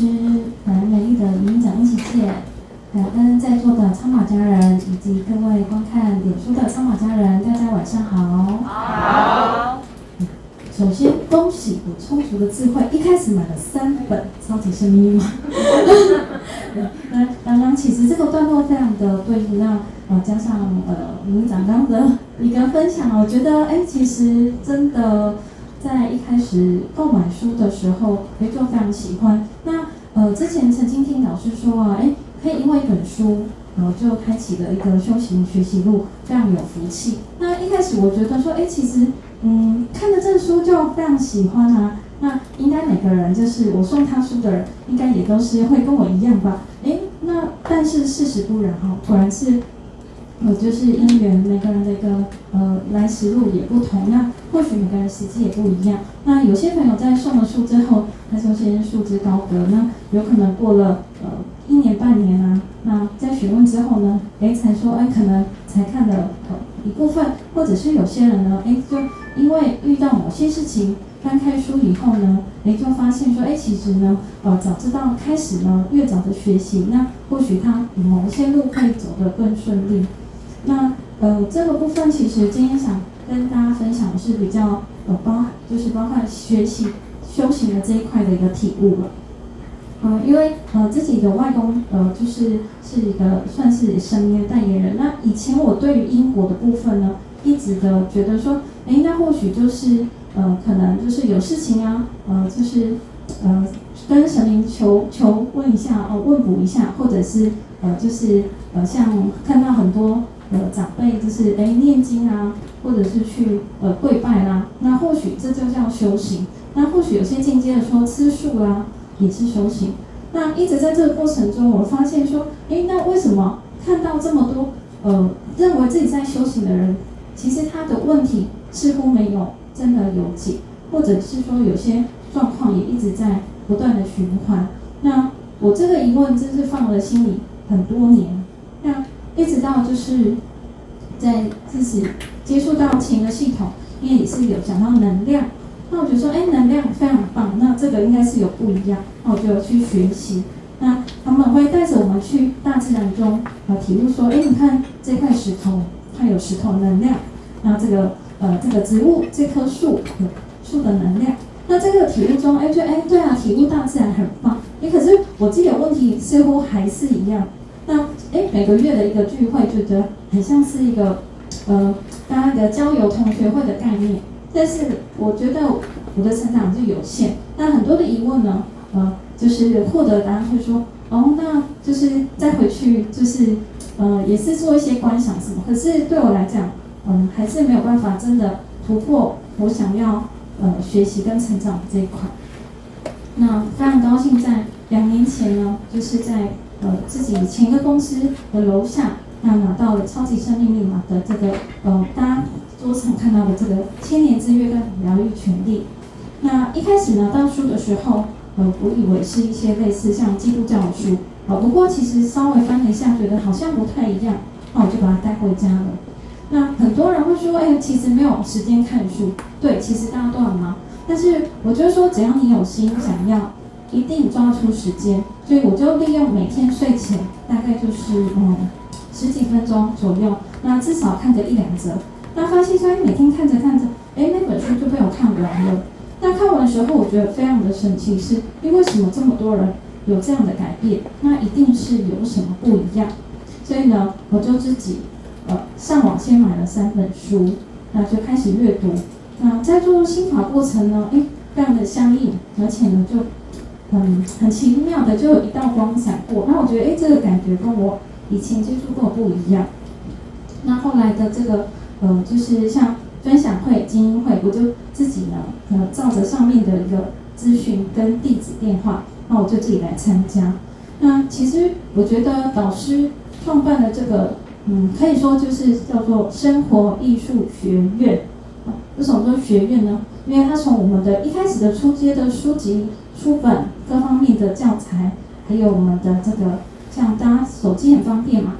师樊唯的演讲，一起谢。感恩在座的苍宝家人以及各位观看脸书的苍宝家人，大家晚上好。好。首先恭喜我充足的智慧，一开始买了3本超级生命密码。那刚刚其实这个段落非常的对应，那加上您刚刚的一个分享，我觉得其实真的。 在一开始购买书的时候，就非常喜欢。那之前曾经听老师说啊，可以因为一本书，然后就开启了一个修行学习路，非常有福气。那一开始我觉得说，其实看了这书就非常喜欢啊。那应该每个人就是我送他书的人，应该也都是会跟我一样吧？那但是事实不然哈，果然是。 就是因缘，每个人的一个来时路也不同，那或许每个人时机也不一样。那有些朋友在送了书之后，他首先束之高阁，那有可能过了1年半年啊，那在询问之后呢，才说可能才看了一部分，或者是有些人呢，就因为遇到某些事情，翻开书以后呢，就发现说，其实呢，早知道开始呢，越早的学习，那或许他某些路会走得更顺利。 那这个部分其实今天想跟大家分享的是比较包含学习修行的这一块的一个体悟了。因为自己的外公是一个算是神明的代言人。那以前我对于因果的部分呢，一直的觉得说，那或许就是可能就是有事情啊，跟神明求问一下，问卜一下，或者是像看到很多长辈就是念经啊，或者是去跪拜啦、那或许这就叫修行。那或许有些进阶的说吃素啦、也是修行。那一直在这个过程中，我发现说，那为什么看到这么多认为自己在修行的人，其实他的问题似乎没有真的有解，或者是说有些状况也一直在不断的循环。那我这个疑问真是放了心里。 很多年，那一直到就是在自己接触到情的系统，因为也是有讲到能量，那我觉得说，能量非常棒，那这个应该是有不一样，那我就有去学习。那他们会带着我们去大自然中，体悟说，你看这块石头，它有石头能量，那这个这个植物，这棵树有树的能量。 那这个体悟中，对啊，体悟大自然很棒。可是我自己的问题似乎还是一样。那每个月的一个聚会，就觉得很像是一个大家的交友同学会的概念。但是我觉得我的成长是有限。那很多的疑问呢，就是获得答案会说，哦，那就是再回去，就是也是做一些观想什么。可是对我来讲，还是没有办法真的突破我想要。 学习跟成长这一块，那非常高兴，在2年前呢，就是在自己前一个公司的楼下，那拿到了超级生命密码的这个大家桌上看到的这个千年之约跟疗愈权利。那一开始拿到书的时候，我以为是一些类似像基督教的书，不过其实稍微翻了一下，觉得好像不太一样，那我就把它带回家了。 那很多人会说，其实没有时间看书。对，其实大家都很忙。但是我就说，只要你有心想要，一定抓出时间。所以我就利用每天睡前大概就是10几分钟左右，那至少看个1、2则。那发现说，每天看着看着，那本书就被我看完了。那看完的时候，我觉得非常的神奇，是因为为什么这么多人有这样的改变？那一定是有什么不一样。所以呢，我就自己。 上网先买了3本书，那就开始阅读。那在做心法过程呢，非常的相应，而且呢，就很奇妙的就有一道光闪过。那我觉得，这个感觉跟我以前接触过不一样。那后来的这个就是像分享会、精英会，我就自己呢，照着上面的一个咨询跟地址电话，那我就自己来参加。那其实我觉得导师创办的这个。 可以说就是叫做生活艺术学院。为什么说学院呢？因为它从我们的一开始的初阶的书籍、书本各方面的教材，还有我们的这个像大家手机很方便嘛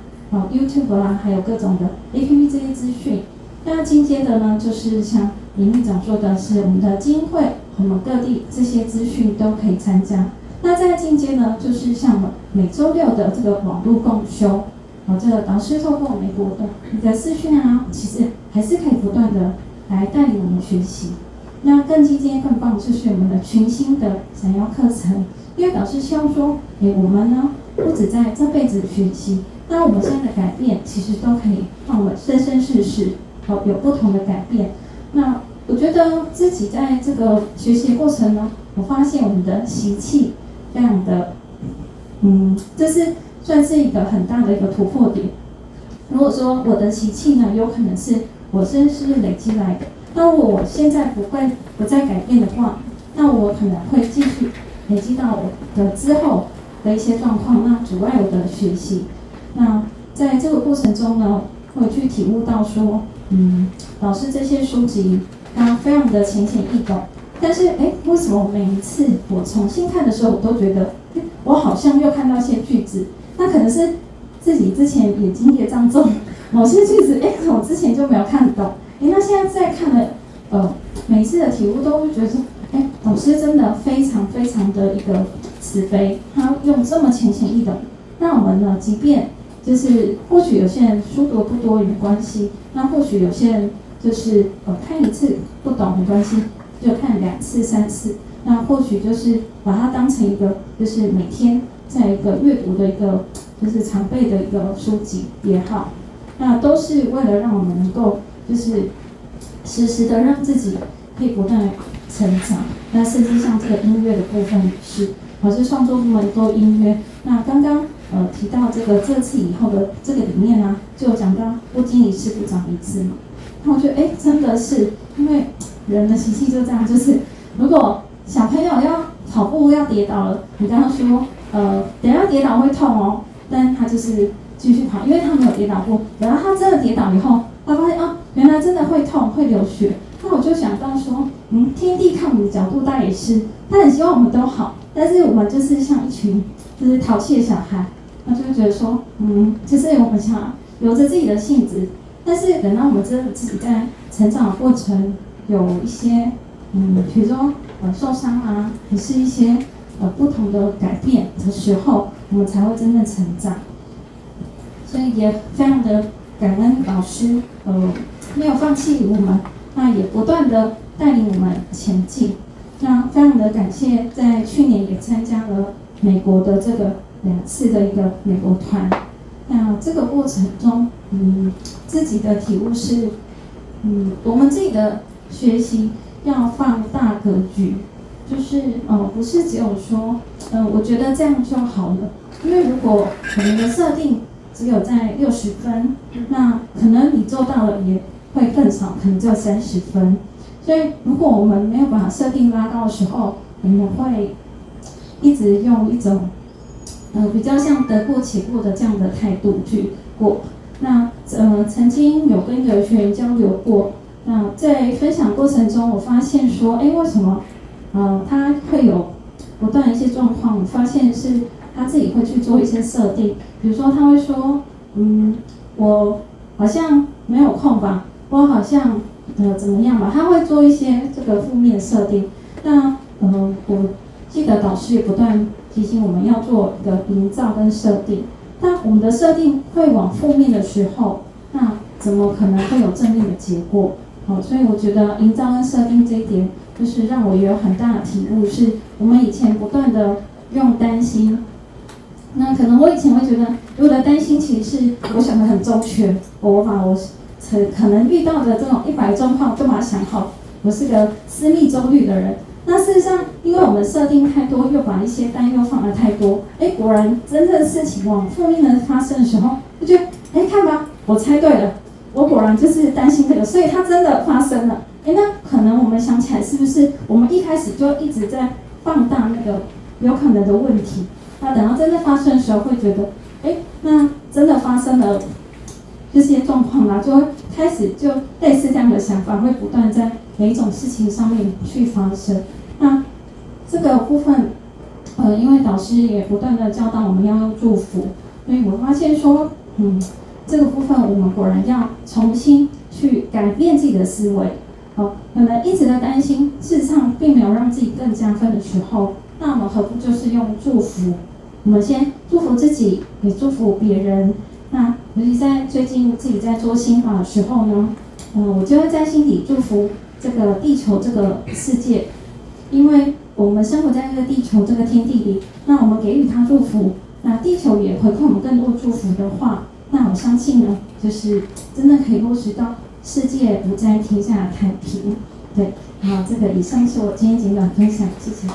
，YouTube 啦，还有各种的 APP 这些资讯。那进阶的呢，就是像林秘长说的是我们的精英会，我们各地这些资讯都可以参加。那再进阶呢，就是像每周六的这个网络共修，这个老师透过我们每个活动，你的视讯啊，其实还是可以不断的来带领我们学习。那更进阶、更棒就是我们的全新的闪耀课程，因为老师希望说，我们呢不止在这辈子学习，那我们现在的改变其实都可以让我们生生世世有不同的改变。那我觉得自己在这个学习过程呢，我发现我们的习气这样的，这是算是一个很大的一个突破点。如果说我的习气呢，有可能是我真是累积来的，那如果我现在不再改变的话，那我可能会继续累积到我的之后的一些状况，那阻碍我的学习。那在这个过程中呢，我去体悟到说，老师这些书籍，它非常的浅显易懂，但是为什么每一次我重新看的时候，我都觉得，我好像又看到一些句子，那可能是自己之前眼睛也这样重，某些句子，我之前就没有看懂，那现在再看了，每一次的体悟都会觉得说，老师真的非常非常的一个慈悲，他用这么浅显易懂，让我们呢，即便就是或许有些人书读不多也没关系，那或许有些人就是看一次不懂没关系，就看2次、3次，那或许就是把它当成一个就是每天在一个阅读的一个就是常备的一个书籍也好，那都是为了让我们能够就是时时的让自己可以不断成长。那甚至像这个音乐的部分也是，我是创作部门做音乐，那刚刚提到这个这次以后的这个里面啊，就有讲到不经一事不长一智嘛。那我觉得真的是，因为人的习气就这样，就是如果小朋友要跑步要跌倒了，你跟他说，等一下跌倒会痛哦，但他就是继续跑，因为他没有跌倒过。然后他真的跌倒以后，他发现啊，原来真的会痛，会流血。那我就想到说，天地看我们的角度，他也是，他很希望我们都好，但是我们就是像一群就是淘气的小孩。那就会觉得说，就是我们想留着自己的性子，但是等到我们真的自己在成长的过程有一些，比如说受伤啊，也是一些不同的改变的时候，我们才会真正成长。所以也非常的感恩老师，没有放弃我们，那也不断的带领我们前进。那非常的感谢，在去年也参加了美国的这个。2次的一个美国团，那这个过程中，自己的体悟是，我们自己的学习要放大格局，就是不是只有说，我觉得这样就好了，因为如果我们的设定只有在60分，那可能你做到了也会更少，可能只有30分，所以如果我们没有把设定拉高的时候，我们会一直用一种。比较像得过且过的这样的态度去过。那曾经有跟有学员交流过。那在分享过程中，我发现说，为什么他会有不断一些状况？我发现是他自己会去做一些设定，比如说他会说，我好像没有空吧，我好像怎么样吧，他会做一些这个负面设定。那我记得导师也不断。提醒我们要做一个营造跟设定，但我们的设定会往负面的时候，那怎么可能会有正面的结果？所以我觉得营造跟设定这一点，就是让我也有很大的体悟，是我们以前不断的用担心，那可能我以前会觉得，我的担心其实是我想的很周全，我把我可能遇到的这种100状况都把它想好，我是个思密周虑的人。那事实上，因为我们设定太多，又把一些担忧放得太多，果然真正事情往负面的发生的时候，就觉得，看吧，我猜对了，我果然就是担心这个，所以它真的发生了。那可能我们想起来，是不是我们一开始就一直在放大那个有可能的问题？那等到真正发生的时候，会觉得，那真的发生了这些状况啦，就会开始就类似这样的想法，会不断在。每一种事情上面去发生，那这个部分，因为导师也不断的教导我们要用祝福，所以我发现说，这个部分我们果然要重新去改变自己的思维。可能一直的担心，事实上并没有让自己更加分的时候，那我们何不就是用祝福？我们先祝福自己，也祝福别人。那尤其在最近自己在做心法的时候呢，我就会在心底祝福这个地球这个世界，因为我们生活在这个地球这个天地里，那我们给予它祝福，那地球也回馈我们更多祝福的话，那我相信呢，就是真的可以落实到世界不再天下太平。对，好，这个以上是我今天简短分享，谢谢。